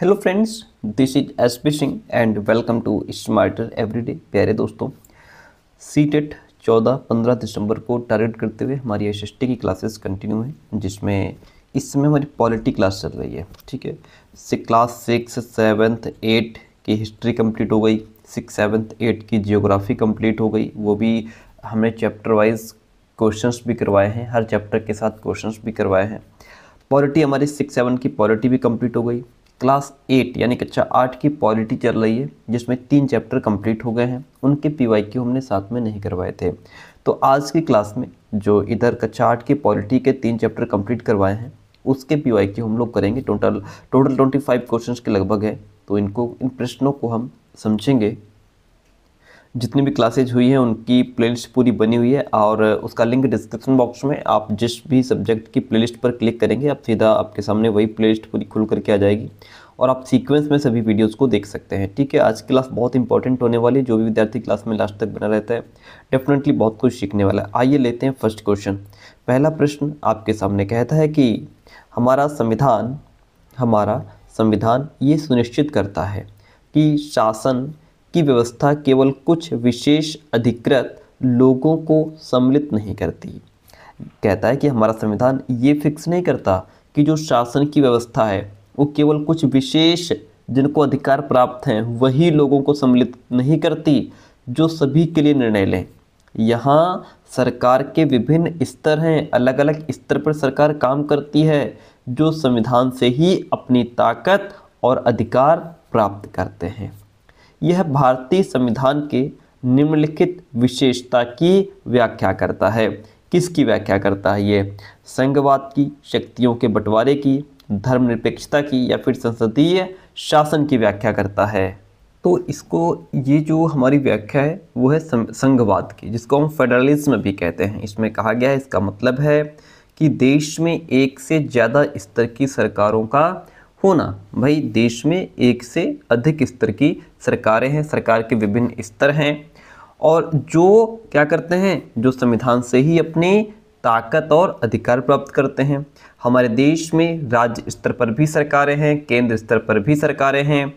Hello friends, this is S P Singh and welcome to smarter everyday. प्यारे दोस्तों, CTET 14-15 दिसंबर को target करते हुए हमारी SST की क्लासेस कंटिन्यू हैं, जिसमें इस समय हमारी पॉलिटी क्लास चल रही है। ठीक है, क्लास 6, 7, 8 की हिस्ट्री कंप्लीट हो गई, 6, 7, 8 की जियोग्राफी कंप्लीट हो गई। वो भी हमने चैप्टर वाइज क्वेश्चंस भी करवाए हैं, हर चैप्टर के साथ क्वेश्चंस भी करवाए हैं। पॉलिटी हमारी 6, 7 की पॉलिटी भी कंप्लीट हो गई। क्लास 8 यानी कक्षा 8 की पॉलिटी चल रही है, जिसमें 3 चैप्टर कंप्लीट हो गए हैं। उनके PYQ हमने साथ में नहीं करवाए थे, तो आज की क्लास में जो इधर कक्षा 8 की पॉलिटी के 3 चैप्टर कंप्लीट करवाए हैं, उसके PYQ हम लोग करेंगे। टोटल 25 क्वेश्चन के लगभग है, तो इन प्रश्नों को हम समझेंगे। जितनी भी क्लासेज हुई हैं उनकी प्लेलिस्ट पूरी बनी हुई है, और उसका लिंक डिस्क्रिप्शन बॉक्स में। आप जिस भी सब्जेक्ट की प्लेलिस्ट पर क्लिक करेंगे, आप सीधा आपके सामने वही प्लेलिस्ट पूरी खुल करके आ जाएगी, और आप सीक्वेंस में सभी वीडियोस को देख सकते हैं। ठीक है, आज की क्लास बहुत इंपॉर्टेंट होने वाली है। जो भी विद्यार्थी क्लास में लास्ट तक बना रहता है, डेफिनेटली बहुत कुछ सीखने वाला है। आइए लेते हैं फर्स्ट क्वेश्चन। पहला प्रश्न आपके सामने कहता है कि हमारा संविधान ये सुनिश्चित करता है कि शासन की व्यवस्था केवल कुछ विशेष अधिकृत लोगों को सम्मिलित नहीं करती। कहता है कि हमारा संविधान ये फिक्स नहीं करता कि जो शासन की व्यवस्था है वो केवल कुछ विशेष जिनको अधिकार प्राप्त हैं वही लोगों को सम्मिलित नहीं करती, जो सभी के लिए निर्णय लें। यहाँ सरकार के विभिन्न स्तर हैं, अलग अलग स्तर पर सरकार काम करती है, जो संविधान से ही अपनी ताकत और अधिकार प्राप्त करते हैं। यह भारतीय संविधान के निम्नलिखित विशेषता की व्याख्या करता है। किसकी व्याख्या करता है? ये संघवाद की, शक्तियों के बंटवारे की, धर्मनिरपेक्षता की, या फिर संसदीय शासन की व्याख्या करता है। तो इसको ये जो हमारी व्याख्या है वो है संघवाद की, जिसको हम फेडरलिज्म भी कहते हैं। इसमें कहा गया है, इसका मतलब है कि देश में एक से ज़्यादा स्तर की सरकारों का होना। भाई, देश में एक से अधिक स्तर की सरकारें हैं, सरकार के विभिन्न स्तर हैं, और जो क्या करते हैं, जो संविधान से ही अपनी ताकत और अधिकार प्राप्त करते हैं। हमारे देश में राज्य स्तर पर भी सरकारें हैं, केंद्र स्तर पर भी सरकारें हैं,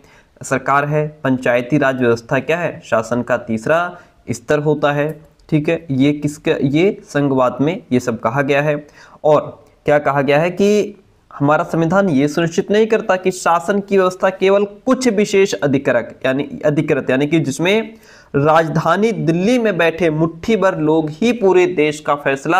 सरकार है। पंचायती राज व्यवस्था क्या है? शासन का तीसरा स्तर होता है। ठीक है, ये किसका? ये संघवाद में ये सब कहा गया है। और क्या कहा गया है कि हमारा संविधान ये सुनिश्चित नहीं करता कि शासन की व्यवस्था केवल कुछ विशेष अधिकृत यानी कि जिसमें राजधानी दिल्ली में बैठे मुट्ठी भर लोग ही पूरे देश का फैसला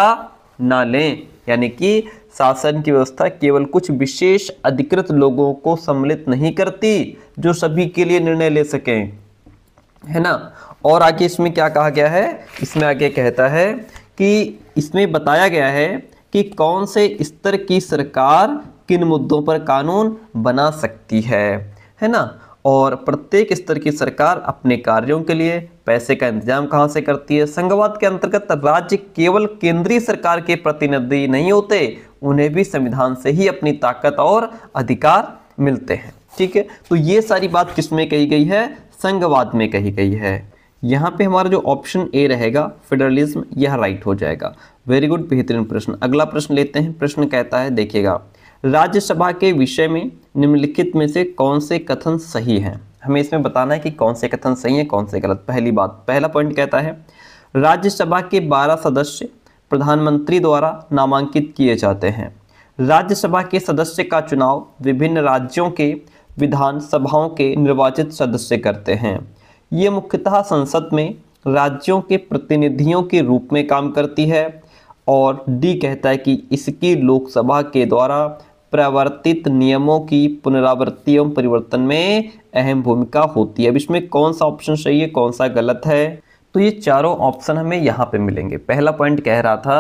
ना लें। यानी कि शासन की व्यवस्था केवल कुछ विशेष अधिकृत लोगों को सम्मिलित नहीं करती, जो सभी के लिए निर्णय ले सकें, है ना। और आगे इसमें क्या कहा गया है? इसमें आगे कहता है कि इसमें बताया गया है कि कौन से स्तर की सरकार किन मुद्दों पर कानून बना सकती है ना। और प्रत्येक स्तर की सरकार अपने कार्यों के लिए पैसे का इंतजाम कहाँ से करती है? संघवाद के अंतर्गत राज्य केवल केंद्रीय सरकार के प्रतिनिधि नहीं होते, उन्हें भी संविधान से ही अपनी ताकत और अधिकार मिलते हैं। ठीक है, तो ये सारी बात किसमें कही गई है? संघवाद में कही गई है। यहाँ पे हमारा जो ऑप्शन ए रहेगा, फेडरलिज्म, यह राइट हो जाएगा। वेरी गुड, बेहतरीन प्रश्न। अगला प्रश्न लेते हैं। प्रश्न कहता है, देखिएगा, राज्यसभा के विषय में निम्नलिखित में से कौन से कथन सही हैं? हमें इसमें बताना है कि कौन से कथन सही हैं, कौन से गलत। पहली बात, पहला पॉइंट कहता है, राज्यसभा के 12 सदस्य प्रधानमंत्री द्वारा नामांकित किए जाते हैं। राज्यसभा के सदस्य का चुनाव विभिन्न राज्यों के विधानसभाओं के निर्वाचित सदस्य करते हैं। ये मुख्यतः संसद में राज्यों के प्रतिनिधियों के रूप में काम करती है। और डी कहता है कि इसकी लोकसभा के द्वारा प्रवर्तित नियमों की पुनरावृत्ति एवं परिवर्तन में अहम भूमिका होती है। अब इसमें कौन सा ऑप्शन सही है, कौन सा गलत है? तो ये चारों ऑप्शन हमें यहाँ पे मिलेंगे। पहला पॉइंट कह रहा था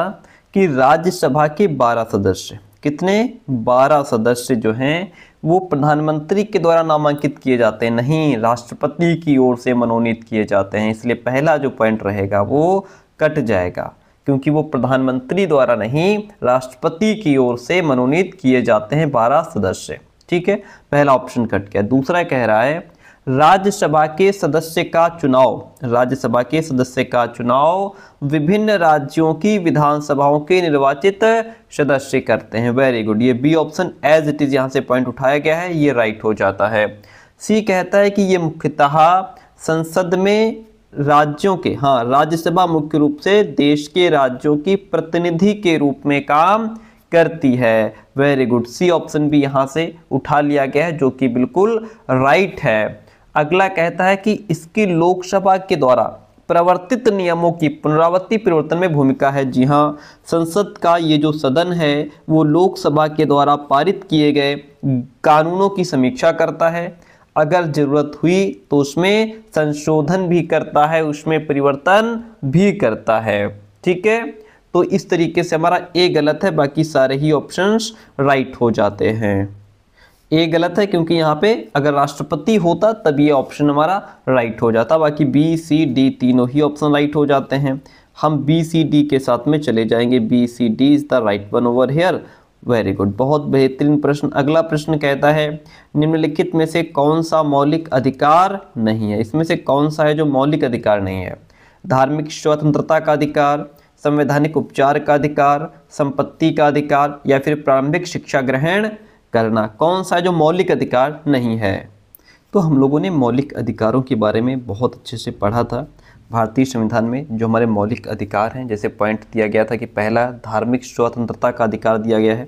कि राज्यसभा के 12 सदस्य, कितने? 12 सदस्य जो हैं वो प्रधानमंत्री के द्वारा नामांकित किए जाते हैं, नहीं राष्ट्रपति की ओर से मनोनीत किए जाते हैं। इसलिए पहला जो पॉइंट रहेगा वो कट जाएगा, क्योंकि वो प्रधानमंत्री द्वारा नहीं राष्ट्रपति की ओर से मनोनीत किए जाते हैं 12 सदस्य। ठीक है, पहला ऑप्शन कट गया। दूसरा कह रहा है, राज्यसभा के सदस्य का चुनाव, राज्यसभा के सदस्य का चुनाव विभिन्न राज्यों की विधानसभाओं के निर्वाचित सदस्य करते हैं। वेरी गुड, ये B option as it is यहाँ से पॉइंट उठाया गया है, ये राइट हो जाता है। सी कहता है कि ये मुख्यतः संसद में राज्यों के, हाँ राज्यसभा मुख्य रूप से देश के राज्यों की प्रतिनिधि के रूप में काम करती है। वेरी गुड, सी ऑप्शन भी यहाँ से उठा लिया गया है जो कि बिल्कुल राइट है। अगला कहता है कि इसकी लोकसभा के द्वारा प्रवर्तित नियमों की पुनरावृत्ति परिवर्तन में भूमिका है। जी हाँ, संसद का ये जो सदन है वो लोकसभा के द्वारा पारित किए गए कानूनों की समीक्षा करता है, अगर जरूरत हुई तो उसमें संशोधन भी करता है, उसमें परिवर्तन भी करता है। ठीक है, तो इस तरीके से हमारा ए गलत है, बाकी सारे ही ऑप्शंस राइट हो जाते हैं। ए गलत है क्योंकि यहाँ पे अगर राष्ट्रपति होता तब ये ऑप्शन हमारा राइट हो जाता, बाकी बी सी डी तीनों ही ऑप्शन राइट हो जाते हैं। हम बी सी डी के साथ में चले जाएंगे, B C D is the right one over here. Very good, बहुत बेहतरीन प्रश्न। अगला प्रश्न कहता है निम्नलिखित में से कौन सा मौलिक अधिकार नहीं है, इसमें से कौन सा है जो मौलिक अधिकार नहीं है? धार्मिक स्वतंत्रता का अधिकार, संवैधानिक उपचार का अधिकार, संपत्ति का अधिकार या फिर प्रारंभिक शिक्षा ग्रहण करना, कौन सा जो मौलिक अधिकार नहीं है? तो हम लोगों ने मौलिक अधिकारों के बारे में बहुत अच्छे से पढ़ा था। भारतीय संविधान में जो हमारे मौलिक अधिकार हैं, जैसे पॉइंट दिया गया था कि पहला धार्मिक स्वतंत्रता का अधिकार दिया गया है,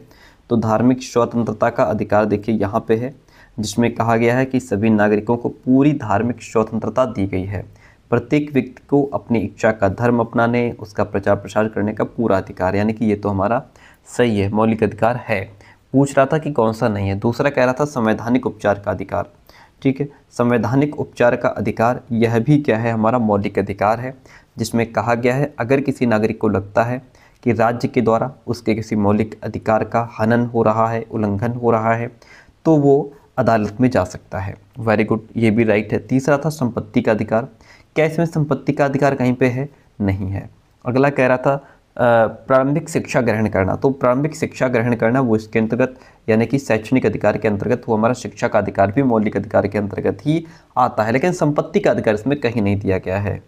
तो धार्मिक स्वतंत्रता का अधिकार देखिए यहाँ पे है, जिसमें कहा गया है कि सभी नागरिकों को पूरी धार्मिक स्वतंत्रता दी गई है। प्रत्येक व्यक्ति को अपनी इच्छा का धर्म अपनाने, उसका प्रचार प्रसार करने का पूरा अधिकार, यानी कि ये तो हमारा सही है, मौलिक अधिकार है। पूछ रहा था कि कौन सा नहीं है। दूसरा कह रहा था संवैधानिक उपचार का अधिकार, ठीक है, संवैधानिक उपचार का अधिकार यह भी क्या है, हमारा मौलिक अधिकार है, जिसमें कहा गया है अगर किसी नागरिक को लगता है कि राज्य के द्वारा उसके किसी मौलिक अधिकार का हनन हो रहा है, उल्लंघन हो रहा है, तो वो अदालत में जा सकता है। वेरी गुड, ये भी राइट है। तीसरा था संपत्ति का अधिकार, क्या इसमें संपत्ति का अधिकार कहीं पे है? नहीं है। अगला कह रहा था प्रारंभिक शिक्षा ग्रहण करना, तो प्रारंभिक शिक्षा ग्रहण करना वो इसके अंतर्गत, यानी कि शैक्षणिक अधिकार के अंतर्गत, वो हमारा शिक्षा का अधिकार भी मौलिक अधिकार के अंतर्गत ही आता है, लेकिन संपत्ति का अधिकार इसमें कहीं नहीं दिया गया है।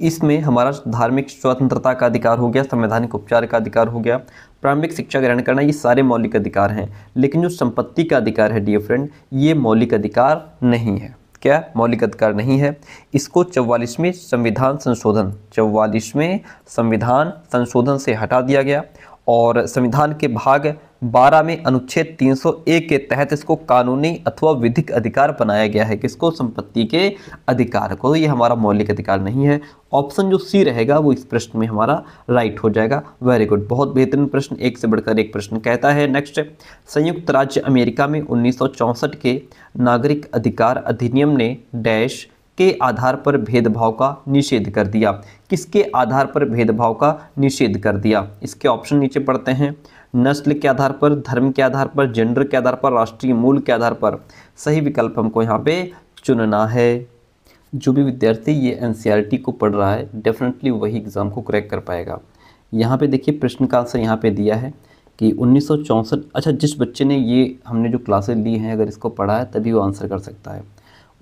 इसमें हमारा धार्मिक स्वतंत्रता का अधिकार हो गया, संवैधानिक उपचार का अधिकार हो गया, प्रारंभिक शिक्षा ग्रहण करना, ये सारे मौलिक अधिकार हैं, लेकिन जो संपत्ति का अधिकार है डियर फ्रेंड, ये मौलिक अधिकार नहीं है। क्या मौलिक अधिकार नहीं है? इसको 44वें संविधान संशोधन, 44वें संविधान संशोधन से हटा दिया गया और संविधान के भाग 12 में अनुच्छेद 301 के तहत इसको कानूनी अथवा विधिक अधिकार बनाया गया है। किसको? संपत्ति के अधिकार को। ये हमारा मौलिक अधिकार नहीं है। ऑप्शन जो सी रहेगा वो इस प्रश्न में हमारा राइट हो जाएगा। वेरी गुड, बहुत बेहतरीन प्रश्न, एक से बढ़कर एक प्रश्न। कहता है नेक्स्ट, संयुक्त राज्य अमेरिका में 1964 के नागरिक अधिकार अधिनियम ने डैश के आधार पर भेदभाव का निषेध कर दिया। किसके आधार पर भेदभाव का निषेध कर दिया? इसके ऑप्शन नीचे पढ़ते हैं। नस्ल के आधार पर, धर्म के आधार पर, जेंडर के आधार पर, राष्ट्रीय मूल के आधार पर। सही विकल्प हमको यहाँ पे चुनना है। जो भी विद्यार्थी ये एनसीईआरटी को पढ़ रहा है डेफिनेटली वही एग्ज़ाम को क्रैक कर पाएगा। यहाँ पे देखिए प्रश्न का आंसर यहाँ पे दिया है कि 1964, अच्छा जिस बच्चे ने ये हमने जो क्लासेज ली हैं अगर इसको पढ़ा है तभी वो आंसर कर सकता है।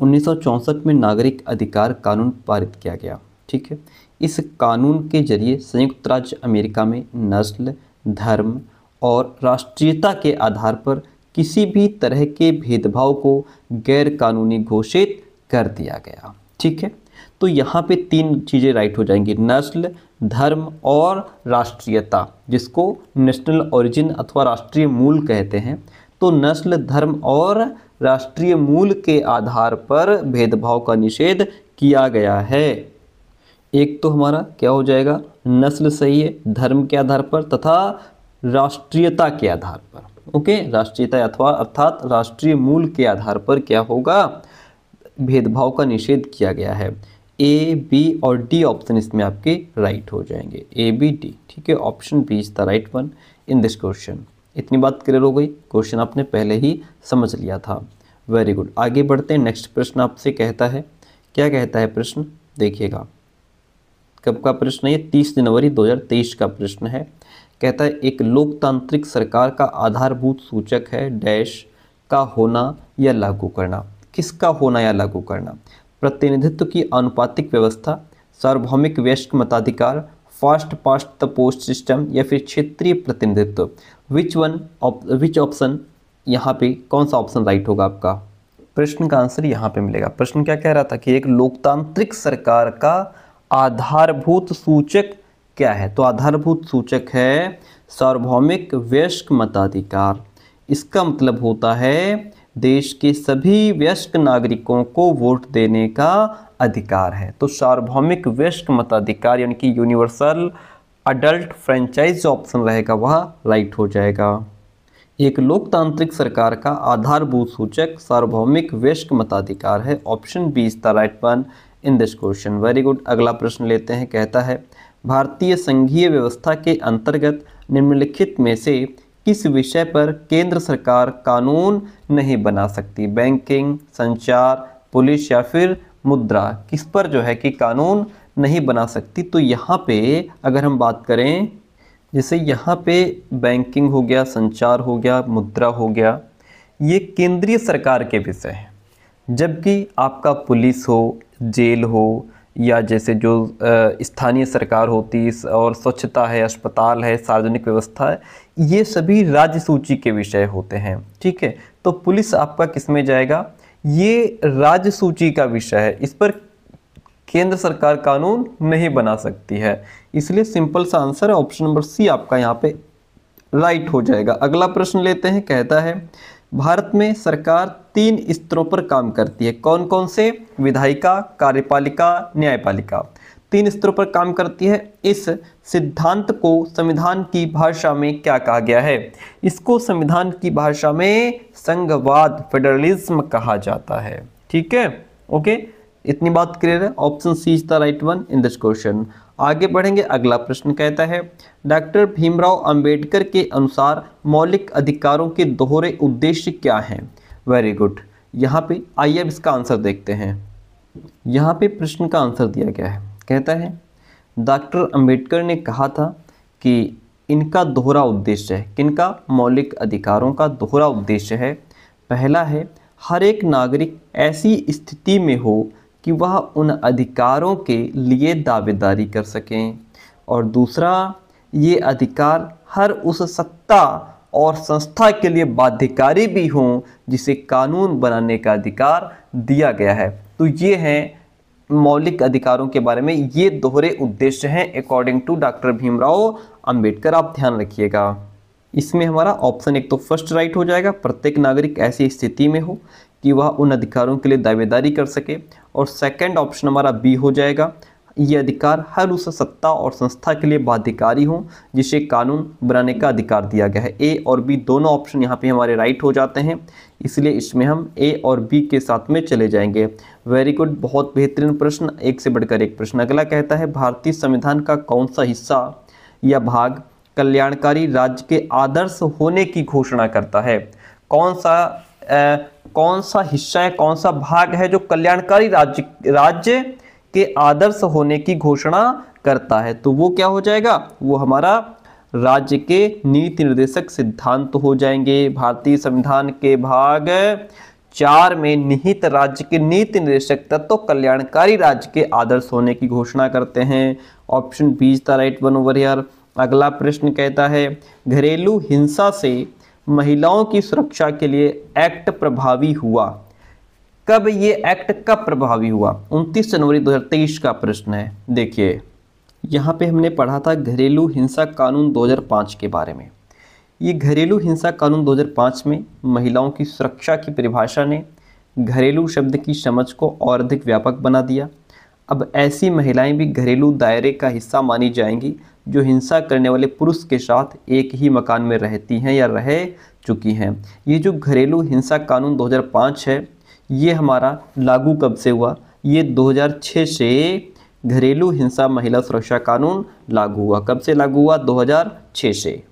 1964 में नागरिक अधिकार कानून पारित किया गया, ठीक है। इस कानून के जरिए संयुक्त राज्य अमेरिका में नस्ल, धर्म और राष्ट्रीयता के आधार पर किसी भी तरह के भेदभाव को गैरकानूनी घोषित कर दिया गया, ठीक है। तो यहाँ पे तीन चीज़ें राइट हो जाएंगी, नस्ल, धर्म और राष्ट्रीयता, जिसको नेशनल ओरिजिन अथवा राष्ट्रीय मूल कहते हैं। तो नस्ल, धर्म और राष्ट्रीय मूल के आधार पर भेदभाव का निषेध किया गया है। एक तो हमारा क्या हो जाएगा, नस्ल सही है, धर्म के आधार पर तथा राष्ट्रीयता के आधार पर। ओके, राष्ट्रीयता अथवा अर्थात राष्ट्रीय मूल के आधार पर क्या होगा, भेदभाव का निषेध किया गया है। ए, बी और डी ऑप्शन इसमें आपके राइट हो जाएंगे, ए बी डी, ठीक है। Option B is the right one in this question. इतनी बात क्लियर हो गई, क्वेश्चन आपने पहले ही समझ लिया था। वेरी गुड, आगे बढ़ते हैं। नेक्स्ट प्रश्न आपसे कहता है, क्या कहता है प्रश्न देखिएगा, कब का प्रश्न है? 30 जनवरी 2023 का प्रश्न है। कहता है एक लोकतांत्रिक सरकार का आधारभूत सूचक है डैश का होना या लागू करना। किसका होना या लागू करना, प्रतिनिधित्व की आनुपातिक व्यवस्था, सार्वभौमिक वयस्क मताधिकार, fast past the post system या फिर क्षेत्रीय प्रतिनिधित्व। विच ऑप्शन यहाँ पे कौन सा ऑप्शन राइट होगा आपका? प्रश्न का आंसर यहाँ पे मिलेगा। प्रश्न क्या कह रहा था कि एक लोकतांत्रिक सरकार का आधारभूत सूचक क्या है, तो आधारभूत सूचक है सार्वभौमिक वयस्क मताधिकार। इसका मतलब होता है देश के सभी वयस्क नागरिकों को वोट देने का अधिकार है। तो सार्वभौमिक वयस्क मताधिकार यानी कि यूनिवर्सल अडल्ट फ्रेंचाइज ऑप्शन रहेगा वह राइट हो जाएगा। एक लोकतांत्रिक सरकार का आधारभूत सूचक सार्वभौमिक वयस्क मताधिकार है, option B is the right one in this question. Very good. अगला प्रश्न लेते हैं, कहता है भारतीय संघीय व्यवस्था के अंतर्गत निम्नलिखित में से किस विषय पर केंद्र सरकार कानून नहीं बना सकती, बैंकिंग, संचार, पुलिस या फिर मुद्रा, किस पर जो है कि कानून नहीं बना सकती। तो यहाँ पे अगर हम बात करें, जैसे यहाँ पे बैंकिंग हो गया, संचार हो गया, मुद्रा हो गया, ये केंद्रीय सरकार के विषय हैं, जबकि आपका पुलिस हो, जेल हो, या जैसे जो स्थानीय सरकार होती है और स्वच्छता है, अस्पताल है, सार्वजनिक व्यवस्था है, ये सभी राज्य सूची के विषय होते हैं। ठीक है, तो पुलिस आपका किस में जाएगा, ये राज्य सूची का विषय है, इस पर केंद्र सरकार कानून नहीं बना सकती है, इसलिए सिंपल सा आंसर है ऑप्शन नंबर सी आपका यहाँ पे राइट हो जाएगा। अगला प्रश्न लेते हैं, कहता है भारत में सरकार 3 स्तरों पर काम करती है, कौन कौन से, विधायिका, कार्यपालिका, न्यायपालिका, तीन स्तरों पर काम करती है। इस सिद्धांत को संविधान की भाषा में क्या कहा गया है, इसको संविधान की भाषा में संघवाद, फेडरलिज्म कहा जाता है। ठीक है, ओके, इतनी बात क्लियर है, option C is the right one in this question. आगे बढ़ेंगे, अगला प्रश्न कहता है डॉक्टर भीमराव अंबेडकर के अनुसार मौलिक अधिकारों के दोहरे उद्देश्य क्या हैं। Very good. यहाँ पे आइए अब इसका आंसर देखते हैं। यहाँ पे प्रश्न का आंसर दिया गया है, कहता है डॉक्टर अंबेडकर ने कहा था कि इनका दोहरा उद्देश्य है, किनका, मौलिक अधिकारों का दोहरा उद्देश्य है। पहला है हर एक नागरिक ऐसी स्थिति में हो कि वह उन अधिकारों के लिए दावेदारी कर सकें, और दूसरा ये अधिकार हर उस सत्ता और संस्था के लिए बाध्यकारी भी हों जिसे कानून बनाने का अधिकार दिया गया है। तो ये हैं मौलिक अधिकारों के बारे में, ये दोहरे उद्देश्य हैं according to doctor Bhimrao Ambedkar. आप ध्यान रखिएगा, इसमें हमारा ऑप्शन एक तो फर्स्ट राइट हो जाएगा, प्रत्येक नागरिक ऐसी स्थिति में हो कि वह उन अधिकारों के लिए दावेदारी कर सके, और सेकंड ऑप्शन हमारा बी हो जाएगा, ये अधिकार हर उस सत्ता और संस्था के लिए बाध्यकारी हों जिसे कानून बनाने का अधिकार दिया गया है। ए और बी दोनों ऑप्शन यहाँ पे हमारे राइट हो जाते हैं, इसलिए इसमें हम ए और बी के साथ में चले जाएंगे। वेरी गुड, बहुत बेहतरीन प्रश्न, एक से बढ़कर एक प्रश्न। अगला कहता है भारतीय संविधान का कौन सा हिस्सा या भाग कल्याणकारी राज्य के आदर्श होने की घोषणा करता है, कौन सा हिस्सा है, कौन सा भाग है जो कल्याणकारी राज्य के आदर्श होने की घोषणा करता है। तो वो क्या हो जाएगा, वो हमारा राज्य के नीति निर्देशक सिद्धांत हो जाएंगे। भारतीय संविधान के भाग 4 में निहित राज्य के नीति निर्देशक तत्व कल्याणकारी राज्य के आदर्श होने की घोषणा करते हैं, option B is the right one over here. अगला प्रश्न कहता है घरेलू हिंसा से महिलाओं की सुरक्षा के लिए एक्ट प्रभावी हुआ कब, ये एक्ट कब प्रभावी हुआ, 29 जनवरी 2023 का प्रश्न है। देखिए यहाँ पे हमने पढ़ा था घरेलू हिंसा कानून 2005 के बारे में। ये घरेलू हिंसा कानून 2005 में महिलाओं की सुरक्षा की परिभाषा ने घरेलू शब्द की समझ को और अधिक व्यापक बना दिया। अब ऐसी महिलाएं भी घरेलू दायरे का हिस्सा मानी जाएंगी जो हिंसा करने वाले पुरुष के साथ एक ही मकान में रहती हैं या रह चुकी हैं। ये जो घरेलू हिंसा कानून 2005 है, ये हमारा लागू कब से हुआ, ये 2006 से घरेलू हिंसा महिला सुरक्षा कानून लागू हुआ। कब से लागू हुआ, 2006 से।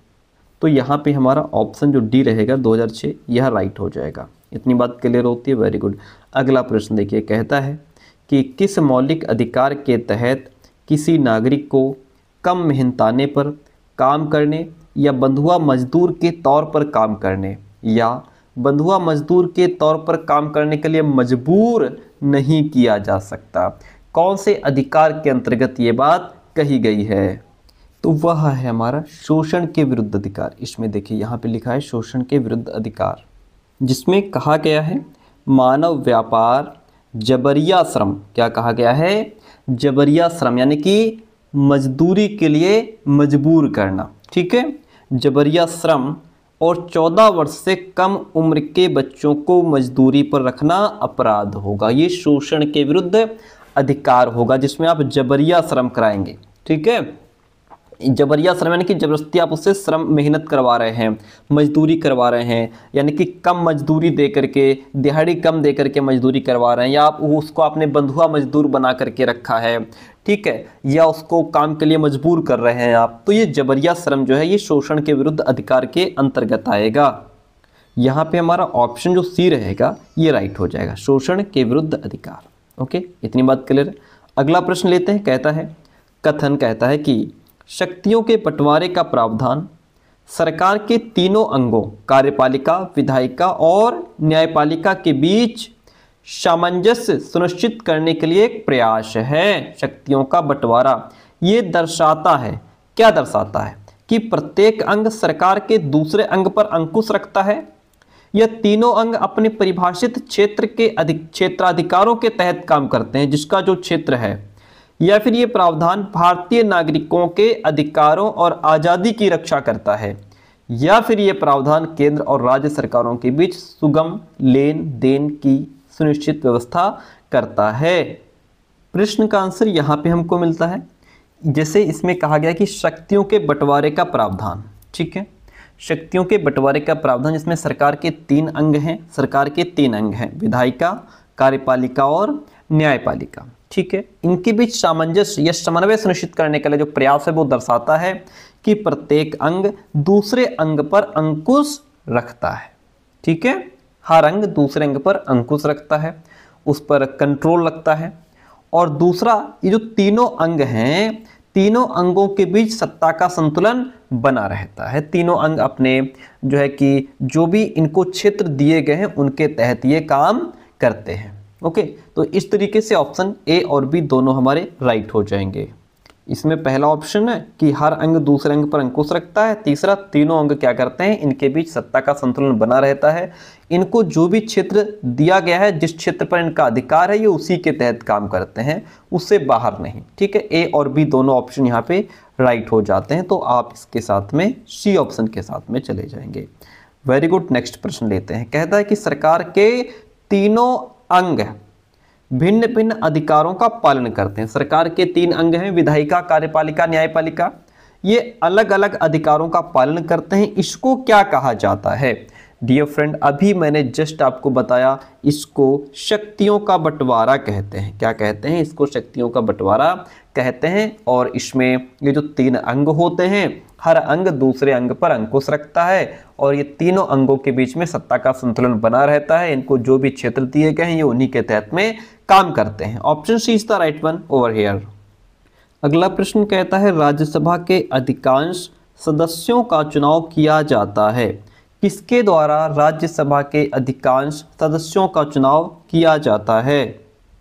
तो यहाँ पे हमारा ऑप्शन जो डी रहेगा 2006, यह राइट हो जाएगा। इतनी बात क्लियर होती है, वेरी गुड। अगला प्रश्न देखिए, कहता है कि किस मौलिक अधिकार के तहत किसी नागरिक को कम मेहनताने पर काम करने या बंधुआ मजदूर के तौर पर काम करने या बंधुआ मजदूर के तौर पर काम करने के लिए मजबूर नहीं किया जा सकता। कौन से अधिकार के अंतर्गत ये बात कही गई है? तो वह है हमारा शोषण के विरुद्ध अधिकार। इसमें देखिए यहाँ पे लिखा है शोषण के विरुद्ध अधिकार, जिसमें कहा गया है मानव व्यापार, जबरिया श्रम। क्या कहा गया है? जबरिया श्रम, यानी कि मजदूरी के लिए मजबूर करना। ठीक है, जबरिया श्रम और 14 वर्ष से कम उम्र के बच्चों को मजदूरी पर रखना अपराध होगा। ये शोषण के विरुद्ध अधिकार होगा, जिसमें आप जबरिया श्रम कराएंगे। ठीक है, जबरिया श्रम यानी कि जबरदस्ती आप उससे श्रम मेहनत करवा रहे हैं, मजदूरी करवा रहे हैं, यानी कि कम मजदूरी दे करके, दिहाड़ी कम दे करके मजदूरी करवा रहे हैं, या आप उसको आपने बंधुआ मजदूर बना करके रखा है। ठीक है, या उसको काम के लिए मजबूर कर रहे हैं आप। तो ये जबरिया श्रम जो है ये शोषण के विरुद्ध अधिकार के अंतर्गत आएगा। यहाँ पे हमारा ऑप्शन जो सी रहेगा ये राइट हो जाएगा, शोषण के विरुद्ध अधिकार। ओके, इतनी बात क्लियर है। अगला प्रश्न लेते हैं। कहता है, कथन कहता है कि शक्तियों के बंटवारे का प्रावधान सरकार के तीनों अंगों कार्यपालिका, विधायिका और न्यायपालिका के बीच सामंजस्य सुनिश्चित करने के लिए एक प्रयास है। शक्तियों का बंटवारा ये दर्शाता है, क्या दर्शाता है कि प्रत्येक अंग सरकार के दूसरे अंग पर अंकुश रखता है। यह तीनों अंग अपने परिभाषित क्षेत्र के क्षेत्राधिकारों के तहत काम करते हैं, जिसका जो क्षेत्र है। या फिर ये प्रावधान भारतीय नागरिकों के अधिकारों और आज़ादी की रक्षा करता है। या फिर ये प्रावधान केंद्र और राज्य सरकारों के बीच सुगम लेन देन की सुनिश्चित व्यवस्था करता है। प्रश्न का आंसर यहाँ पे हमको मिलता है, जैसे इसमें कहा गया कि शक्तियों के बंटवारे का प्रावधान। ठीक है, शक्तियों के बंटवारे का प्रावधान, जिसमें सरकार के तीन अंग हैं, सरकार के तीन अंग हैं, विधायिका, कार्यपालिका और न्यायपालिका। ठीक है, इनके बीच सामंजस्य या समन्वय सुनिश्चित करने के लिए जो प्रयास है वो दर्शाता है कि प्रत्येक अंग दूसरे अंग पर अंकुश रखता है। ठीक है, हर अंग दूसरे अंग पर अंकुश रखता है, उस पर कंट्रोल रखता है। और दूसरा, ये जो तीनों अंग हैं, तीनों अंगों के बीच सत्ता का संतुलन बना रहता है। तीनों अंग अपने जो है कि जो भी इनको क्षेत्र दिए गए हैं उनके तहत ये काम करते हैं। ओके, तो इस तरीके से ऑप्शन ए और बी दोनों हमारे राइट हो जाएंगे। इसमें पहला ऑप्शन है कि हर अंग दूसरे अंग पर अंकुश रखता है। तीसरा, तीनों अंग क्या करते हैं, इनके बीच सत्ता का संतुलन बना रहता है। इनको जो भी क्षेत्र दिया गया है, जिस क्षेत्र पर इनका अधिकार है, ये उसी के तहत काम करते हैं, उससे बाहर नहीं। ठीक है, ए और बी दोनों ऑप्शन यहाँ पे राइट हो जाते हैं। तो आप इसके साथ में सी ऑप्शन के साथ में चले जाएंगे। Very good. नेक्स्ट प्रश्न लेते हैं। कहता है कि सरकार के तीनों अंग भिन्न भिन्न अधिकारों का पालन करते हैं। सरकार के तीन अंग हैं, विधायिका, कार्यपालिका, न्यायपालिका, ये अलग अलग अधिकारों का पालन करते हैं। इसको क्या कहा जाता है? डियर फ्रेंड, अभी मैंने जस्ट आपको बताया, इसको शक्तियों का बंटवारा कहते हैं। क्या कहते हैं? इसको शक्तियों का बंटवारा कहते हैं। और इसमें ये जो तीन अंग होते हैं, हर अंग दूसरे अंग पर अंकुश रखता है और ये तीनों अंगों के बीच में सत्ता का संतुलन बना रहता है। इनको जो भी क्षेत्र दिए गए हैं ये उन्हीं के तहत में काम करते हैं। Option C is the right one over here. अगला प्रश्न कहता है राज्यसभा के अधिकांश सदस्यों का चुनाव किया जाता है। किसके द्वारा राज्यसभा के अधिकांश सदस्यों का चुनाव किया जाता है?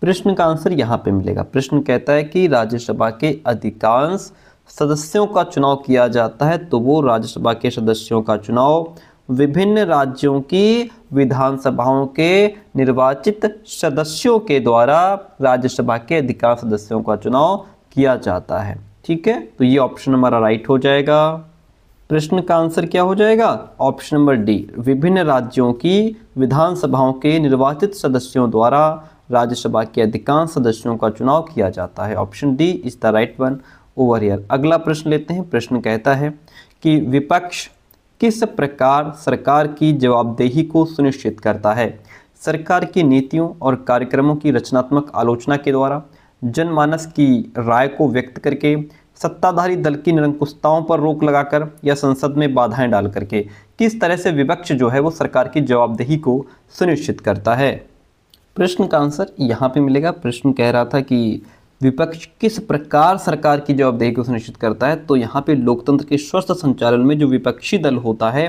प्रश्न का आंसर यहाँ पे मिलेगा। प्रश्न कहता है कि राज्यसभा के अधिकांश सदस्यों का चुनाव किया जाता है, तो वो राज्यसभा के सदस्यों का चुनाव विभिन्न राज्यों की विधानसभाओं के निर्वाचित सदस्यों के द्वारा राज्यसभा के अधिकांश सदस्यों का चुनाव किया जाता है। ठीक है, तो ये ऑप्शन हमारा राइट हो जाएगा। प्रश्न का आंसर क्या हो जाएगा? ऑप्शन नंबर डी, विभिन्न राज्यों की विधानसभाओं के निर्वाचित सदस्यों द्वारा राज्यसभा के अधिकांश सदस्यों का चुनाव किया जाता है। Option D is the right one over here. अगला प्रश्न लेते हैं। प्रश्न कहता है कि विपक्ष किस प्रकार सरकार की जवाबदेही को सुनिश्चित करता है? सरकार की नीतियों और कार्यक्रमों की रचनात्मक आलोचना के द्वारा, जनमानस की राय को व्यक्त करके, सत्ताधारी दल की निरंकुशताओं पर रोक लगाकर या संसद में बाधाएं डाल करके किस तरह से विपक्ष जो है वो सरकार की जवाबदेही को सुनिश्चित करता है? प्रश्न का आंसर यहाँ पे मिलेगा। प्रश्न कह रहा था कि विपक्ष किस प्रकार सरकार की जवाबदेही को सुनिश्चित करता है, तो यहाँ पे लोकतंत्र के स्वस्थ संचालन में जो विपक्षी दल होता है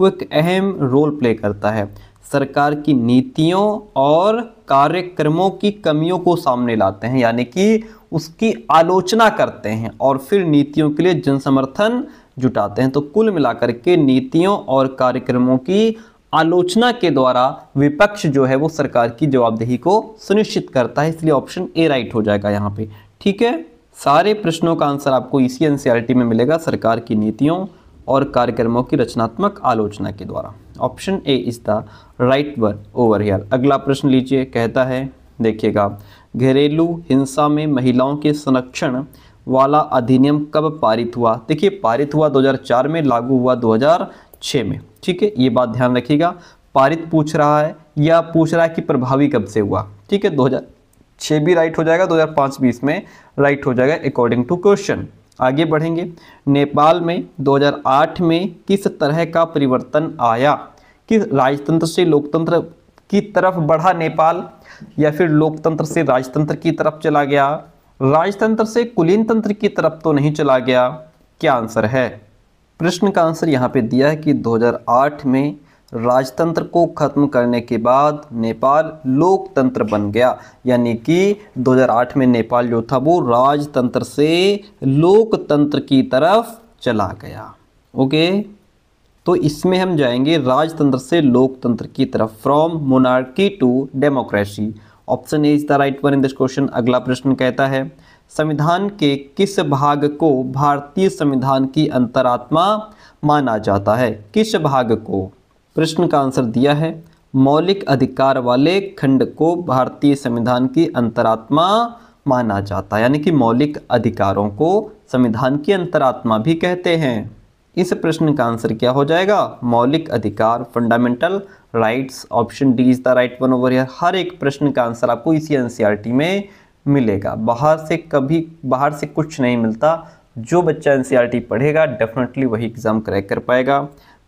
वो एक अहम रोल प्ले करता है। सरकार की नीतियों और कार्यक्रमों की कमियों को सामने लाते हैं, यानी कि उसकी आलोचना करते हैं और फिर नीतियों के लिए जन समर्थन जुटाते हैं। तो कुल मिलाकर के नीतियों और कार्यक्रमों की आलोचना के द्वारा विपक्ष जो है वो सरकार की जवाबदेही को सुनिश्चित करता है, इसलिए ऑप्शन ए राइट हो जाएगा यहाँ पे। ठीक है, सारे प्रश्नों का आंसर आपको इसी एनसीईआरटी में मिलेगा, सरकार की नीतियों और कार्यक्रमों की रचनात्मक आलोचना के द्वारा। Option A is the right one over here. अगला प्रश्न लीजिए, कहता है देखिएगा, घरेलू हिंसा में महिलाओं के संरक्षण वाला अधिनियम कब पारित हुआ? देखिए पारित हुआ 2004 में, लागू हुआ 2006 में। ठीक है, ये बात ध्यान रखिएगा। पारित पूछ रहा है या पूछ रहा है कि प्रभावी कब से हुआ? ठीक है, 2006 भी राइट हो जाएगा, 2005 भी इसमें राइट हो जाएगा अकॉर्डिंग टू क्वेश्चन। आगे बढ़ेंगे, नेपाल में 2008 में किस तरह का परिवर्तन आया? कि राजतंत्र से लोकतंत्र की तरफ बढ़ा नेपाल, या फिर लोकतंत्र से राजतंत्र की तरफ चला गया? राजतंत्र से कुलीन तंत्र की तरफ तो नहीं चला गया, क्या आंसर है? प्रश्न का आंसर यहाँ पे दिया है कि 2008 में राजतंत्र को खत्म करने के बाद नेपाल लोकतंत्र बन गया, यानी कि 2008 में नेपाल जो था वो राजतंत्र से लोकतंत्र की तरफ चला गया। ओके, तो इसमें हम जाएंगे राजतंत्र से लोकतंत्र की तरफ, from monarchy to democracy. Option A is the right one in this question. अगला प्रश्न कहता है, संविधान के किस भाग को भारतीय संविधान की अंतरात्मा माना जाता है? किस भाग को? प्रश्न का आंसर दिया है, मौलिक अधिकार वाले खंड को भारतीय संविधान की अंतरात्मा माना जाता है, यानी कि मौलिक अधिकारों को संविधान की अंतरात्मा भी कहते हैं। इस प्रश्न का आंसर क्या हो जाएगा? मौलिक अधिकार, fundamental rights. Option D is the right one over here. हर एक प्रश्न का आंसर आपको इसी एनसीईआरटी में मिलेगा, बाहर से कुछ नहीं मिलता। जो बच्चा एनसीईआरटी पढ़ेगा डेफिनेटली वही एग्जाम क्रैक कर पाएगा।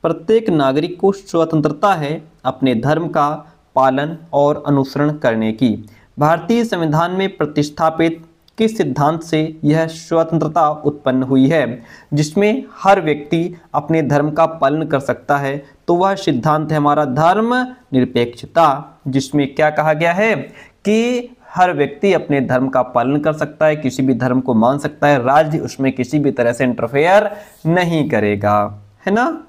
प्रत्येक नागरिक को स्वतंत्रता है अपने धर्म का पालन और अनुसरण करने की। भारतीय संविधान में प्रतिष्ठापित किस सिद्धांत से यह स्वतंत्रता उत्पन्न हुई है? जिसमें हर व्यक्ति अपने धर्म का पालन कर सकता है, तो वह सिद्धांत है हमारा धर्म निरपेक्षता, जिसमें क्या कहा गया है कि हर व्यक्ति अपने धर्म का पालन कर सकता है, किसी भी धर्म को मान सकता है, राज्य उसमें किसी भी तरह से इंटरफेयर नहीं करेगा, है ना।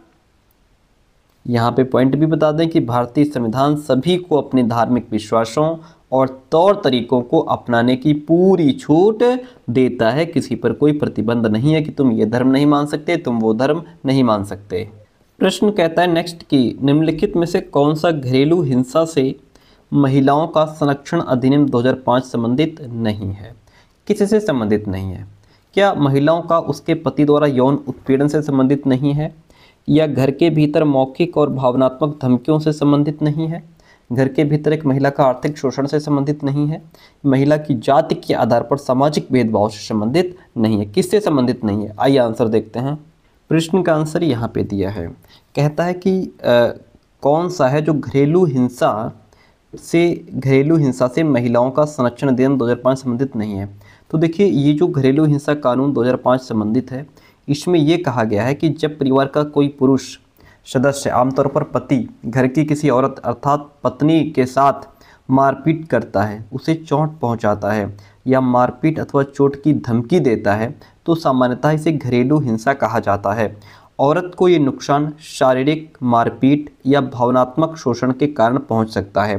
यहाँ पे पॉइंट भी बता दें कि भारतीय संविधान सभी को अपने धार्मिक विश्वासों और तौर तरीकों को अपनाने की पूरी छूट देता है, किसी पर कोई प्रतिबंध नहीं है कि तुम ये धर्म नहीं मान सकते, तुम वो धर्म नहीं मान सकते। प्रश्न कहता है नेक्स्ट की, निम्नलिखित में से कौन सा घरेलू हिंसा से महिलाओं का संरक्षण अधिनियम 2005 संबंधित नहीं है? किसी से संबंधित नहीं है? क्या महिलाओं का उसके पति द्वारा यौन उत्पीड़न से संबंधित नहीं है, या घर के भीतर मौखिक और भावनात्मक धमकियों से संबंधित नहीं है, घर के भीतर एक महिला का आर्थिक शोषण से संबंधित नहीं है, महिला की जाति के आधार पर सामाजिक भेदभाव से संबंधित नहीं है? किससे संबंधित नहीं है? आइए आंसर देखते हैं। प्रश्न का आंसर यहाँ पे दिया है, कहता है कि कौन सा है जो घरेलू हिंसा से महिलाओं का संरक्षण अधिनियम 2005 संबंधित नहीं है। तो देखिए ये जो घरेलू हिंसा कानून 2005 संबंधित है, इसमें यह कहा गया है कि जब परिवार का कोई पुरुष सदस्य, आमतौर पर पति, घर की किसी औरत अर्थात पत्नी के साथ मारपीट करता है, उसे चोट पहुंचाता है या मारपीट अथवा चोट की धमकी देता है, तो सामान्यतः इसे घरेलू हिंसा कहा जाता है। औरत को ये नुकसान शारीरिक मारपीट या भावनात्मक शोषण के कारण पहुंच सकता है,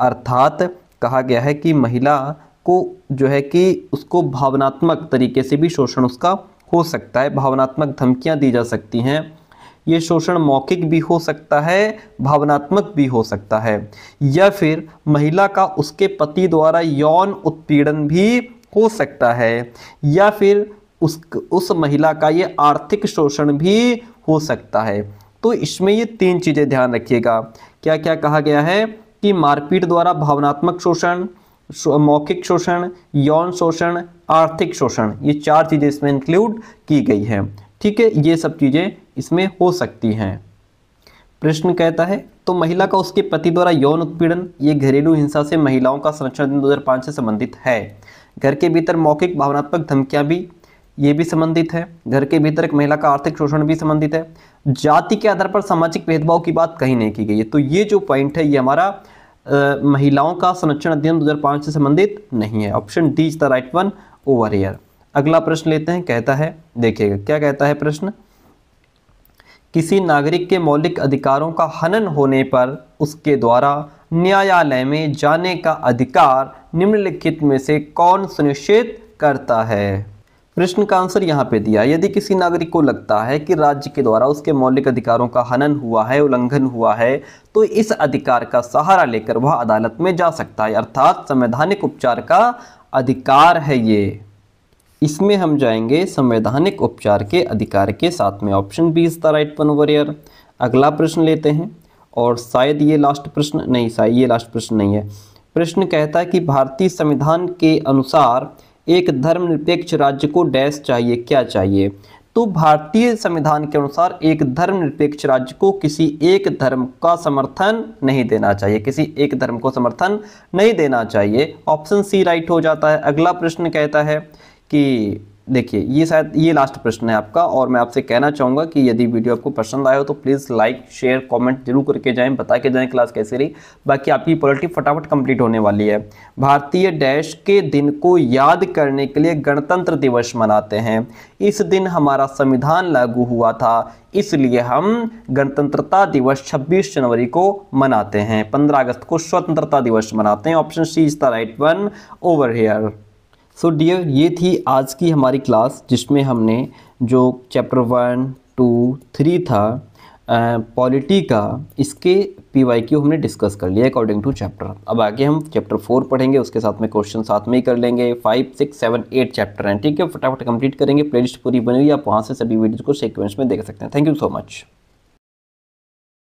अर्थात कहा गया है कि महिला को जो है कि उसको भावनात्मक तरीके से भी शोषण उसका हो सकता है, भावनात्मक धमकियां दी जा सकती हैं। ये शोषण मौखिक भी हो सकता है, भावनात्मक भी हो सकता है, या फिर महिला का उसके पति द्वारा यौन उत्पीड़न भी हो सकता है, या फिर उस महिला का ये आर्थिक शोषण भी हो सकता है। तो इसमें ये तीन चीज़ें ध्यान रखिएगा, क्या क्या कहा गया है कि मारपीट द्वारा भावनात्मक शोषण, मौखिक शोषण, यौन शोषण, आर्थिक शोषण, ये चार चीज़ें इसमें इंक्लूड की गई हैं। ठीक है, ये सब चीज़ें इसमें हो सकती हैं। प्रश्न कहता है तो महिला का उसके पति द्वारा यौन उत्पीड़न, ये घरेलू हिंसा से महिलाओं का संरक्षण 2005 से संबंधित है। घर के भीतर मौखिक भावनात्मक धमकियाँ भी, ये भी संबंधित है। घर के भीतर एक महिला का आर्थिक शोषण भी संबंधित है। जाति के आधार पर सामाजिक भेदभाव की बात कहीं नहीं की गई है। तो ये जो पॉइंट है ये हमारा महिलाओं का संरक्षण अधिनियम 2005 से संबंधित नहीं है। Option D is the right one over here. अगला प्रश्न लेते हैं, कहता है, देखिएगा क्या कहता है प्रश्न, किसी नागरिक के मौलिक अधिकारों का हनन होने पर उसके द्वारा न्यायालय में जाने का अधिकार निम्नलिखित में से कौन सुनिश्चित करता है। प्रश्न का आंसर यहाँ पे दिया, यदि किसी नागरिक को लगता है कि राज्य के द्वारा उसके मौलिक अधिकारों का हनन हुआ है, उल्लंघन हुआ है, तो इस अधिकार का सहारा लेकर वह अदालत में जा सकता है, अर्थात संवैधानिक उपचार का अधिकार है ये। इसमें हम जाएंगे संवैधानिक उपचार के अधिकार के साथ में। Option B is the right one over here. अगला प्रश्न लेते हैं और शायद ये लास्ट प्रश्न नहीं, शायद ये लास्ट प्रश्न नहीं है। प्रश्न कहता है कि भारतीय संविधान के अनुसार एक धर्मनिरपेक्ष राज्य को डैश चाहिए, क्या चाहिए। तो भारतीय संविधान के अनुसार एक धर्मनिरपेक्ष राज्य को किसी एक धर्म का समर्थन नहीं देना चाहिए, किसी एक धर्म को समर्थन नहीं देना चाहिए। ऑप्शन सी राइट हो जाता है। अगला प्रश्न कहता है कि देखिए ये शायद ये लास्ट प्रश्न है आपका, और मैं आपसे कहना चाहूँगा कि यदि वीडियो आपको पसंद आए हो तो प्लीज़ लाइक शेयर कमेंट जरूर करके जाएं, बता के जाएं क्लास कैसे रही। बाकी आपकी पॉलिटी फटाफट कंप्लीट होने वाली है। भारतीय डैश के दिन को याद करने के लिए गणतंत्र दिवस मनाते हैं। इस दिन हमारा संविधान लागू हुआ था, इसलिए हम गणतंत्रता दिवस 26 जनवरी को मनाते हैं, 15 अगस्त को स्वतंत्रता दिवस मनाते हैं। Option C is the right one over here. So dear, ये थी आज की हमारी क्लास जिसमें हमने जो चैप्टर 1, 2, 3 था पॉलिटी का, इसके PYQ हमने डिस्कस कर लिया अकॉर्डिंग टू चैप्टर। अब आगे हम चैप्टर 4 पढ़ेंगे, उसके साथ में क्वेश्चन साथ में ही कर लेंगे। 5, 6, 7, 8 चैप्टर हैं, ठीक है, फटाफट कंप्लीट करेंगे। प्लेलिस्ट पूरी बनी हुई, आप वहाँ से सभी वीडियोज़ को सीक्वेंस में देख सकते हैं। Thank you so much.